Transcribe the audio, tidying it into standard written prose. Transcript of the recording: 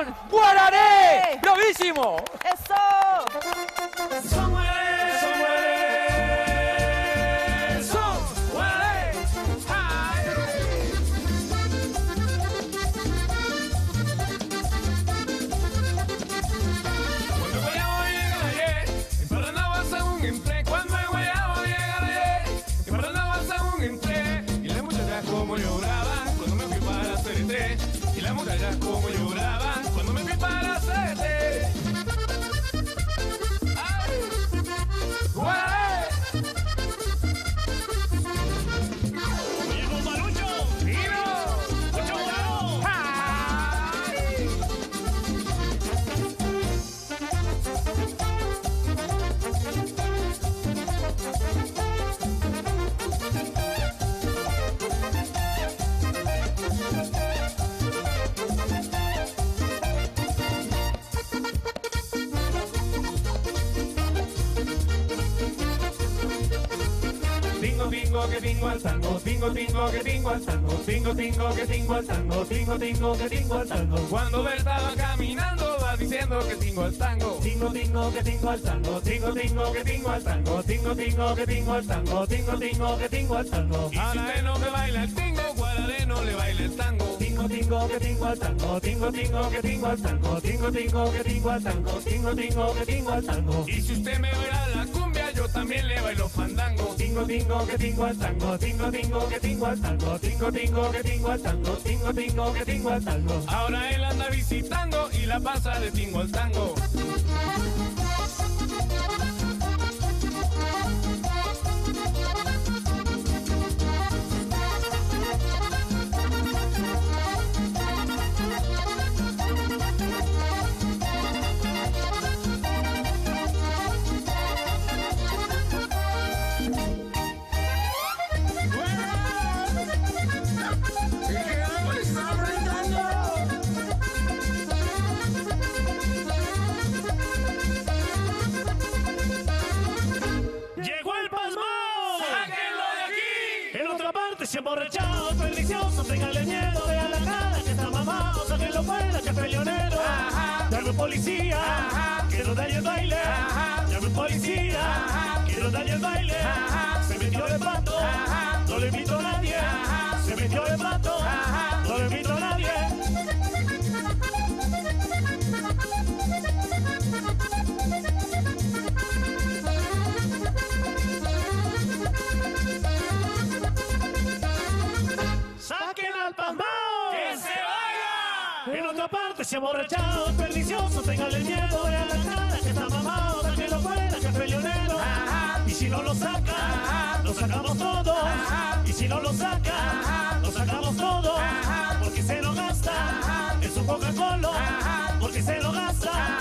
Son Guarare. ¡Bravísimo! ¡Eso! Son Guarare. Son Guarare. Son Guarare. Cuando el guayabo llegaré, y para no vas a un empleo. Cuando el guayabo llegaré, y para no vas a un empleo. Y las muchachas como lloraban cuando me fui para CDT. Y las muchachas como lloraban cuando me fui para CDT. Tingo que tingo al tango, tingo que tingo al tango, tingo que tingo al tango, tingo que tingo al tango. Cuando Berta va caminando va diciendo que tingo al tango, tingo que tingo al tango, tingo que tingo al tango, tingo que tingo al tango, tingo que tingo al tango. A la Eno que baila el tingo, Guarare no le baila el tango. Tingo que tingo al tango, tingo que tingo al tango, tingo que tingo al tango, tingo que tingo al tango. Y si usted me baila la cumbia yo también le bailo fandango. Tingo que tingo al tango, tingo que tingo al tango, tingo que tingo al tango, tingo que tingo al tango. Ahora él anda visitando y la pasa de tingo al tango. Se emborrachado, delicioso, téngale miedo, vea la cara que está mamado, sáquenlo fuera, que es peleonero. Llame policía, quiero darle el baile. Llame policía, quiero darle el baile. Se metió el pato, no le invito a nadie. Se metió el pato, no le invito a nadie. En otra parte se ha emborrachado, pernicioso, téngale miedo, vea la cara que está mamado, sáquenlo fuera, que es peleonero. Y si no lo saca, lo sacamos todo. Y si no lo saca, lo sacamos todo. Porque se lo gasta en su Coca-Cola, porque se lo gasta.